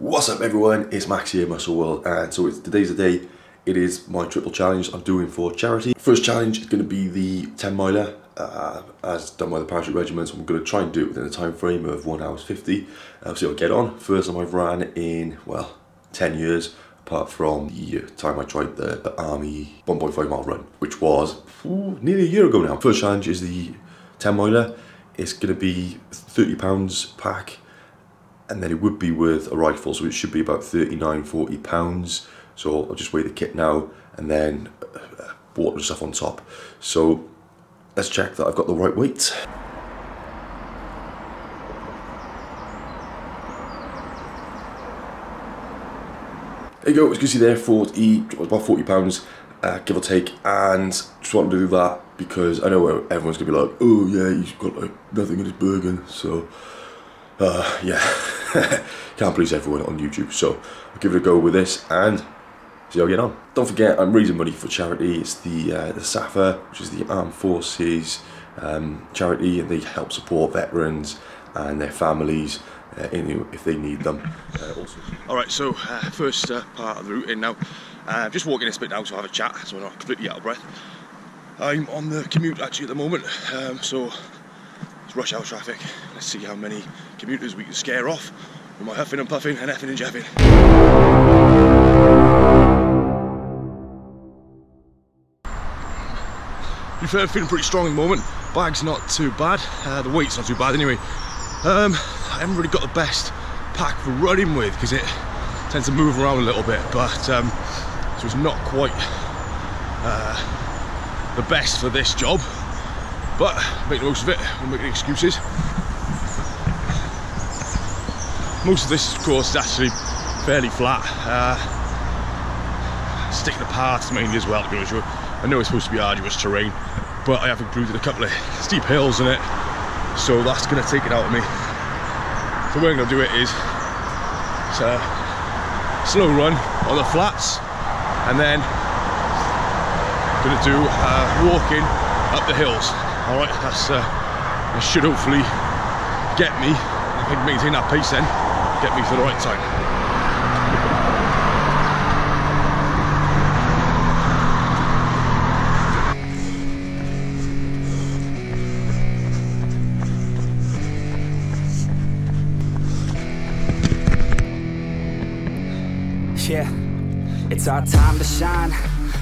What's up everyone, it's Max here, Muscle World, and so today's the day. It is my triple challenge I'm doing for charity. First challenge is going to be the 10 miler as done by the Parachute Regiment, so I'm going to try and do it within a time frame of 1 hour 50. See how I get on. First time I've ran in, well, 10 years, apart from the time I tried the army 1.5 mile run, which was nearly a year ago now. First challenge is the 10 miler. It's going to be £30 pack, and then it would be with a rifle, so it should be about 39–40 pounds. So I'll just weigh the kit now and then water and stuff on top. So let's check that I've got the right weight. There you go, as you can see there, about 40 pounds, give or take, and just wanted to do that because I know everyone's gonna be like, oh yeah, he's got like nothing in his Brecon, so yeah, can't please everyone on YouTube, so I'll give it a go with this and see how I get on. Don't forget, I'm raising money for charity. It's the SAFA, which is the Armed Forces charity, and they help support veterans and their families if they need them. Alright, so first part of the route in now. I'm just walking this bit now to have a chat, so I'm not completely out of breath. I'm on the commute actually at the moment, so it's rush hour traffic. Let's see how many commuters we can scare off with my huffing and puffing and effing and jabbing. To be fair, I'm feeling pretty strong at the moment. Bag's not too bad. The weight's not too bad anyway. I haven't really got the best pack for running with because it tends to move around a little bit, but so it's not quite the best for this job. But make the most of it, we'll make the excuses. Most of this course is actually fairly flat. Sticking to paths mainly as well, to be honest with you. I know it's supposed to be arduous terrain, but I have included a couple of steep hills in it, so that's going to take it out of me. So what I'm going to do it is a slow run on the flats, and then going to do walking up the hills. Alright, that should hopefully get me, if I can maintain that pace then, get me to the right time. Yeah, it's our time to shine.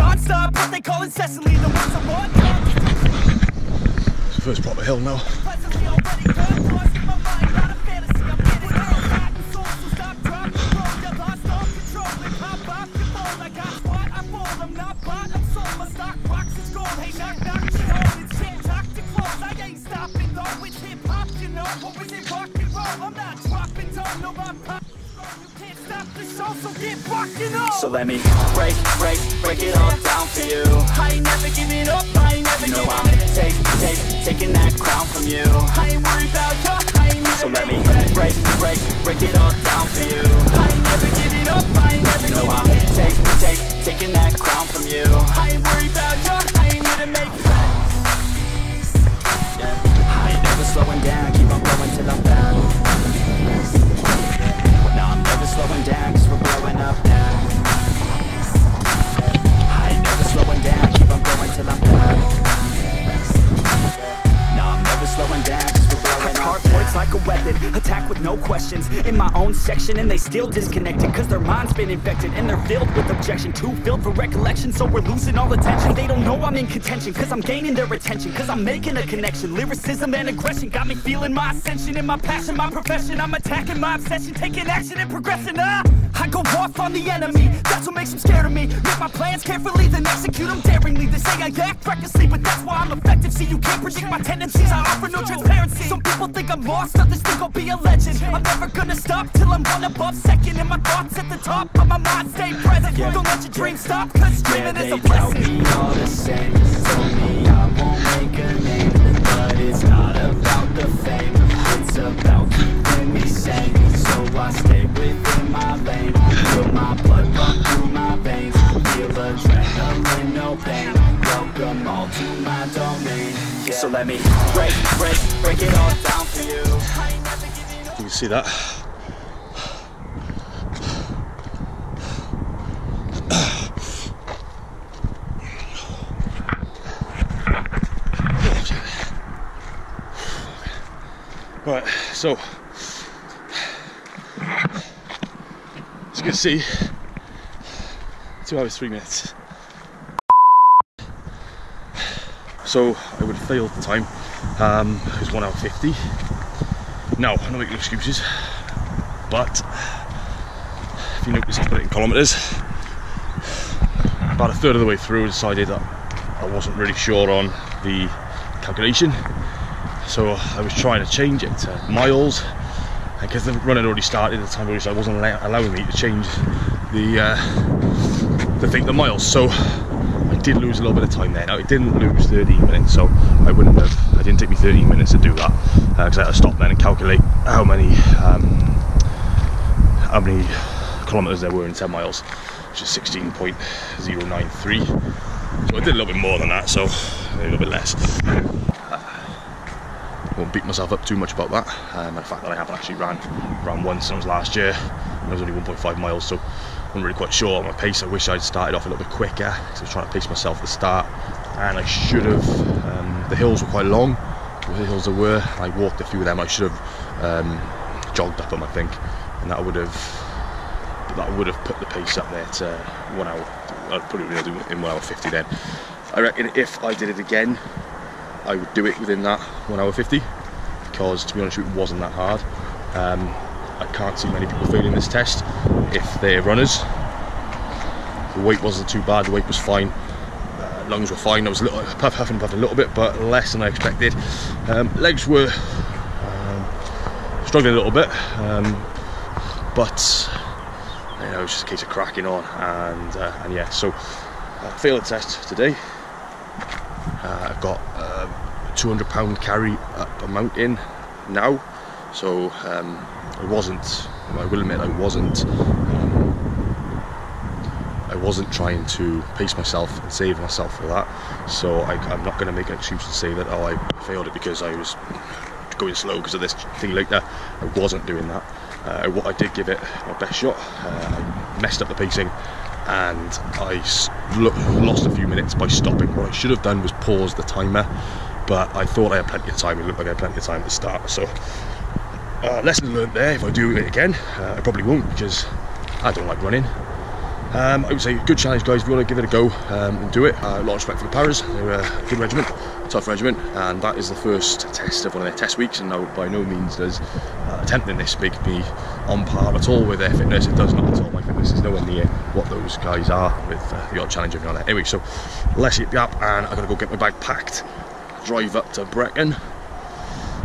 non-stop, but they call incessantly the ones I want. It's the first proper hill now. So let me break it all down for you. I ain't never giving up, I ain't never giving up. You know I'm taking that crown from you. I ain't worried about you, I ain't never. So let me break it all down for you. I ain't never giving up, I ain't never. You know I'm taking that crown from you. I ain't worried about you, I ain't here to make friends. Yeah. I ain't never slowing down, keep on going till I'm down. Slowing down, cause we're blowing up now. I ain't never slowing down, keep on going till I'm down. No, I'm never slowing down, cause we're blowing up. Hard words like a weapon, attack with no questions. In my own section, and they still disconnected, cause their mind's been infected, and they're filled with objection. Too filled for recollection, so we're losing all attention. They don't know I'm in contention, cause I'm gaining their attention. Cause I'm making a connection, lyricism and aggression got me feeling my ascension and my passion, my profession. I'm attacking my obsession, taking action and progressing. I go off on the enemy, that's what makes them scared of me. Make my plans carefully, then execute them daringly. They say I act recklessly, but that's why I'm effective. See, you can't predict my tendencies, I offer no transparency. Some people think I'm lost, others think I'll be a legend. I'm never gonna stop till I'm all above, second in my thoughts, at the top of my mind, stay present. Don't let your dreams stop, cause dreaming is a blessing. They tell me all the same, told me I won't make a name, but it's not about the fame, it's about keeping me sane. So I stay within my lane, feel my blood run through my veins, feel adrenaline, no pain, welcome all to my domain. So let me break it all down for you. You can see that. Right, so as you can see, 2 hours 3 minutes. So I would have failed the time, it was 1 hour 50. Now, I'm not making excuses, but if you notice I put it in kilometres, about a third of the way through I decided that I wasn't really sure on the calculation, so I was trying to change it to miles, and because the run had already started at the time, so it wasn't allowing me to change the thing to miles. So did lose a little bit of time there. Now it didn't lose 13 minutes, so I wouldn't have, it didn't take me 13 minutes to do that, because I had to stop then and calculate how many kilometers there were in 10 miles, which is 16.093. So I did a little bit more than that, so a little bit less. Won't beat myself up too much about that, and the fact that I haven't actually ran once, and it was last year, and it was only 1.5 miles, so I'm really quite sure on my pace. I wish I'd started off a little bit quicker, because I was trying to pace myself at the start, and I should have, the hills were quite long, the hills there were, I walked a few of them. I should have jogged up them, I think, and that would have put the pace up there to 1 hour, I'd probably be able to do in 1 hour 50 then. I reckon if I did it again, I would do it within that 1 hour 50, because to be honest, it wasn't that hard. I can't see many people failing this test if they're runners. The weight wasn't too bad, the weight was fine, lungs were fine. I was a little huffing and puffing a little bit, but less than I expected. Legs were struggling a little bit, but you know, it was just a case of cracking on, and yeah. So I failed the test today. I've got a 200 pound carry up a mountain now, so I will admit I wasn't trying to pace myself and save myself for that, so I'm not going to make an excuse to say that, oh, I failed it because I was going slow because of this thing like that. I wasn't doing that. I did give it my best shot. I messed up the pacing, and I lost a few minutes by stopping. What I should have done was pause the timer, but I thought I had plenty of time. It looked like I had plenty of time to start, so lesson learned there. If I do it again, I probably won't, because I don't like running. I would say good challenge, guys. If you want to give it a go and do it, a lot of respect for the Paras. They're a good regiment, a tough regiment, and that is the first test of one of their test weeks, and now by no means does attempting this make me on par at all with their fitness. It does not at all. My fitness is nowhere near what those guys are, with the odd challenge every now and then. Anyway, so let's hit the app, and I've got to go get my bag packed, drive up to Brecon,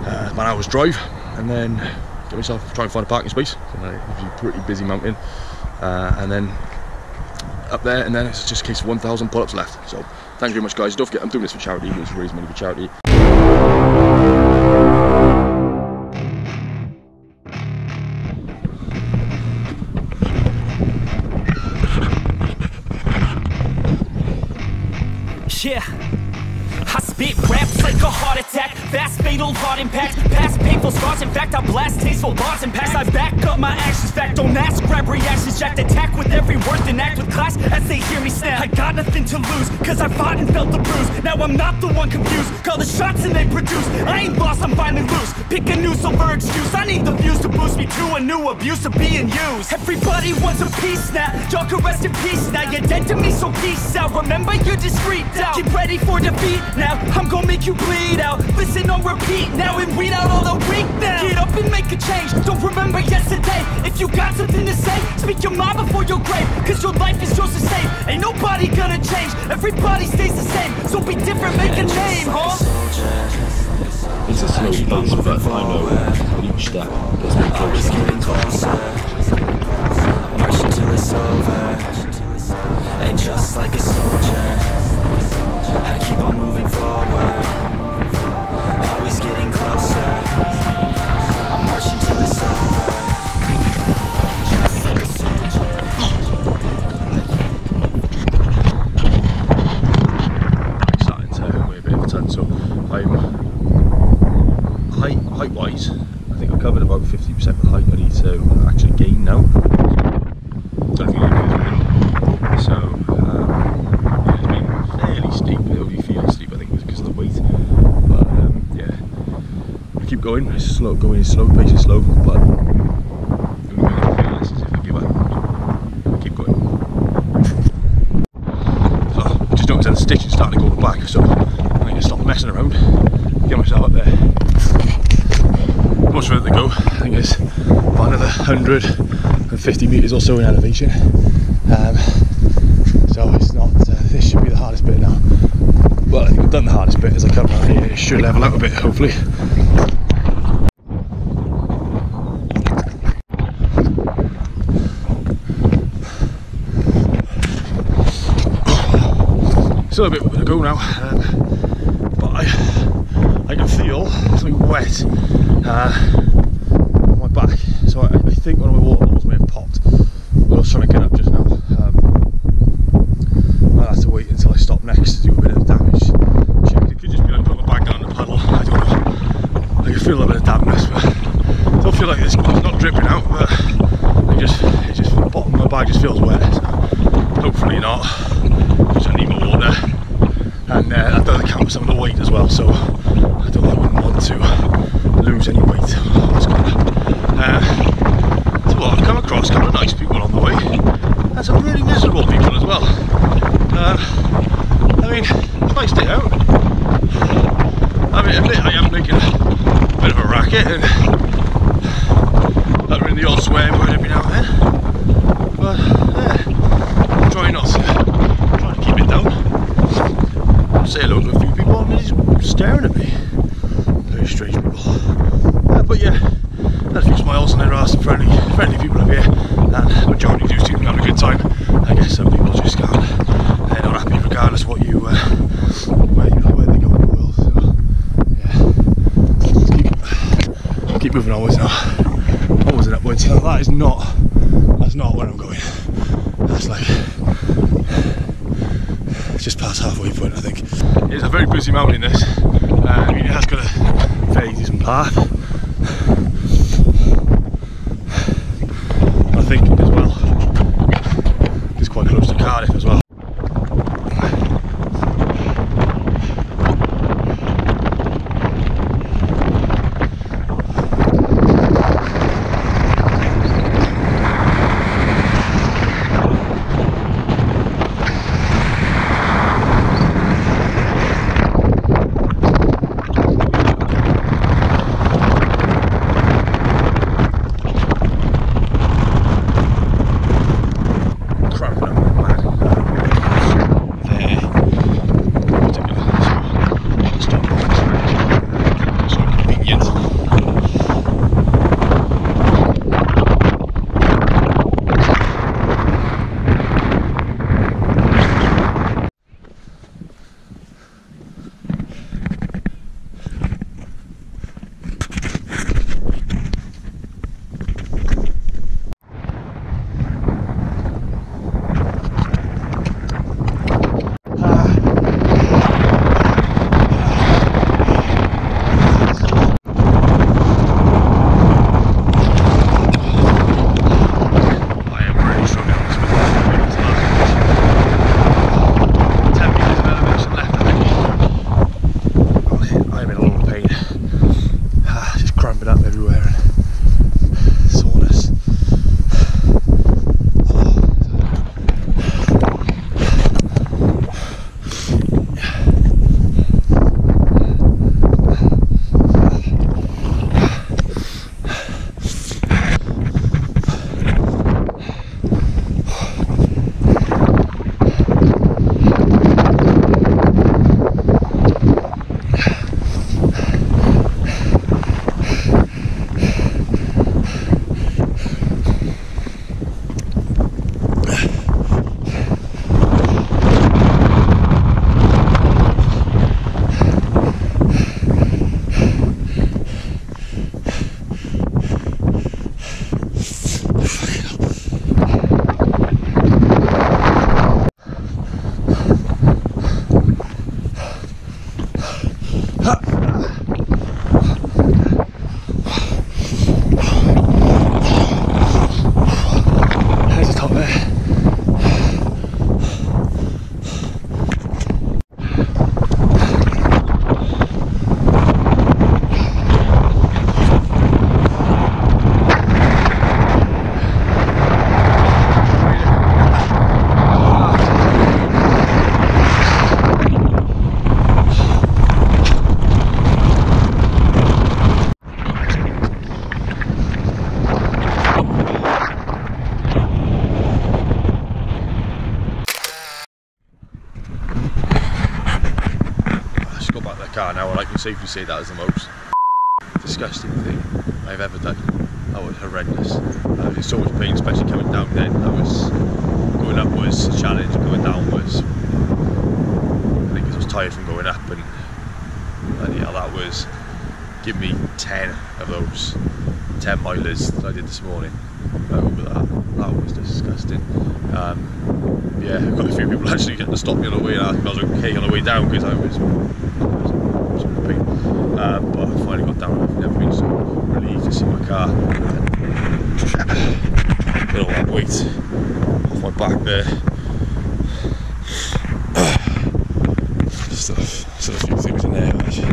about an hour's drive, and then get myself, try and find a parking space. It's a pretty busy mountain, and then up there, and then it's just a case of 1,000 pull-ups left. So thanks very much, guys. Don't forget, I'm doing this for charity. It's raise money for charity. Hard impact, past painful scars. In fact, I blast tasteful bars and packs. I back up my actions, fact. Don't ask, grab reactions, jacked. Attack with every word, then act with class as they hear me snap. I got nothing to lose, cause I fought and felt the bruise. Now I'm not the one confused. Call the shots and they produce. I ain't lost, I'm finally loose. Pick a new silver excuse. I need the views to boost me to a new abuse of being used. Everybody wants a piece now. Y'all can rest in peace now. You're dead to me, so peace out. Remember, you're discreet now. Get ready for defeat now. I'm gonna make you bleed out. Listen on repeat now and weed out all the weak now. Get up and make a change, don't remember yesterday. If you got something to say, speak your mind before your grave, cause your life is yours to save. Ain't nobody gonna change, everybody stays the same. So be different, make a name, huh? It's a slow pace, but I know each step gets me closer to the top. March until it's over, and just like a soldier, I keep on moving forward, always getting closer. I march until it's over. Height-wise, I think I've covered about 50% of the height I need to actually gain now. Don't think I do, so it's been fairly steep. It only feels steep, I think, because of the weight. But yeah, I keep going. It's slow going, slow pace is slow, but the only way I feel this is if I give up. I keep going. So I just noticed that the stitch is starting to go back, so I need to stop messing around, get myself up there. Much further to go, I think it's about another 150 metres or so in elevation, so it's not, this should be the hardest bit now. Well, I think I've done the hardest bit. As I come around here, it should level out a bit, hopefully. Still a bit to go now, but I can feel something wet on my back, so I think one of my water bottles may have popped when I was trying to get up just now. I'll have to wait until I stop next to do a bit of damage. It could just be like putting my back down the puddle, I don't know. I can feel a bit of dampness, but I don't feel like it's not dripping out, but it just the bottom of my bag just feels wet, so hopefully not. Just I need more water, and that does account for some of the weight as well, so I don't know, I wouldn't want to lose any weight. So well, I've come across a couple of nice people on the way, and some really miserable people as well. I mean, it's a nice day out. I mean, I am making a bit of a racket, and that really the odd swear word every now and then. But yeah, I'm trying not to, trying to keep it down. I'll say hello to a few people, and he's staring at me. Very strange people. But yeah, had a few smiles, and there are some friendly people up here, and majority do seem to be having a good time. I guess some people just can't, they're not happy regardless what you, where they go in the world, so yeah. Keep moving onwards now, always an upwards. That is not, that's not where I'm going. That's like, it's just past halfway point, I think. It's a very busy mountain, this. I mean, it has got a fairly decent path. I think as well, it's quite close to Cardiff as well. car now, and I can safely say that is the most disgusting thing I've ever done. That was horrendous. There's so much pain, especially coming down then. That was, going up was a challenge, going down was, I think I was tired from going up, and yeah, that was, give me 10 of those 10 milers that I did this morning. That was disgusting. Yeah, I've got a few people actually getting to stop me on the way, and I was okay on the way down because I was in pain. But I finally got down, I've never been so relieved to see my car. Get all that weight off my back there. Still a few things in there actually.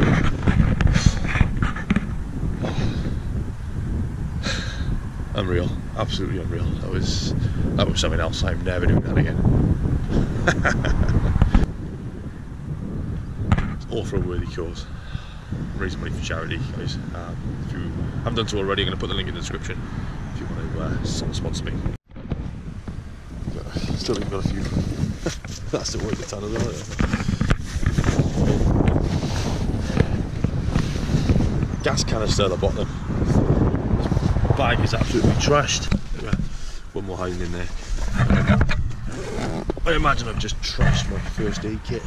Unreal, absolutely unreal. That was something else. I'm never doing that again. It's all for a worthy cause. I'm raising money for charity, guys. If you haven't done so already, I'm going to put the link in the description if you want to sponsor me. Still think about a few. That's the word of the tunnel, isn't it? Gas canister at the bottom. Bag is absolutely trashed. One more hiding in there. I imagine I've just trashed my first aid kit.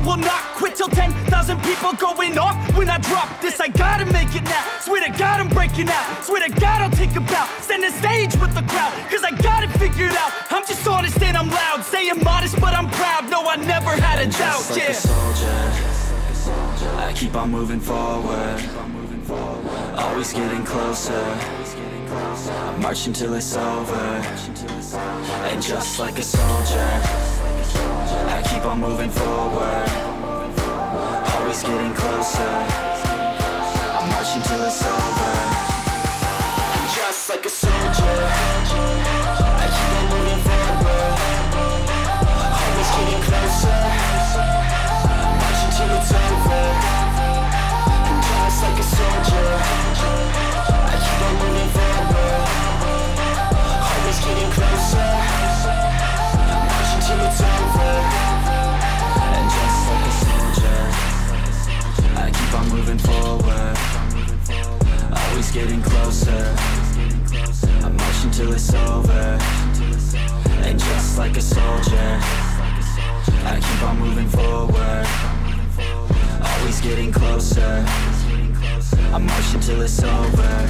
will not quit till 10,000 people going off when I drop this. I gotta make it now, swear to God I'm breaking out. Swear to God I'll take a bow, stand on stage with the crowd, cause I got it figured out. I'm just honest and I'm loud, say I'm modest but I'm proud. No, I never had a doubt, like yeah. A soldier, I keep on moving forward, always getting closer. I'm marching till it's over, and just like a soldier, I keep on moving forward, always getting closer. I'm marching till it's over. I'm just like a soldier, I keep on moving forward, always getting closer. I'm marching till it's over. I'm just like a soldier, I keep on moving forward, always getting closer. It's over, and just like a soldier, I keep on moving forward, always getting closer. I'm marching till it's over, and just like a soldier, I keep on moving forward, always getting closer. I'm marching till it's over.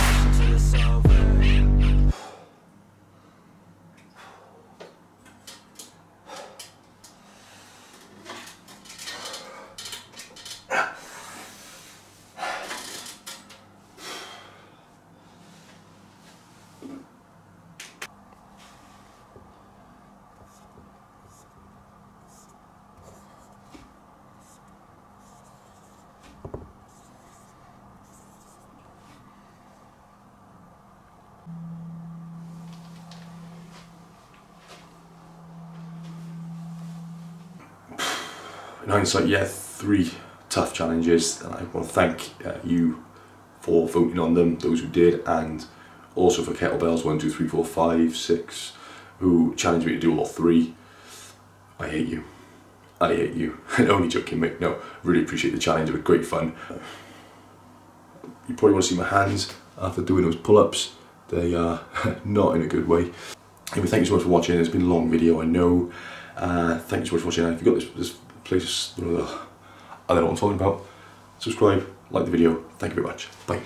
In hindsight, yeah, 3 tough challenges, and I want to thank you for voting on them, those who did, and also for Kettlebells 1, 2, 3, 4, 5, 6, who challenged me to do all 3. I hate you. I hate you. And only joking, mate. No, really appreciate the challenge. It was great fun. You probably want to see my hands after doing those pull-ups. They are not in a good way. Anyway, thank you so much for watching. It's been a long video, I know. Thank you so much for watching. If you got this place, I don't know what I'm talking about. Subscribe, like the video. Thank you very much. Bye.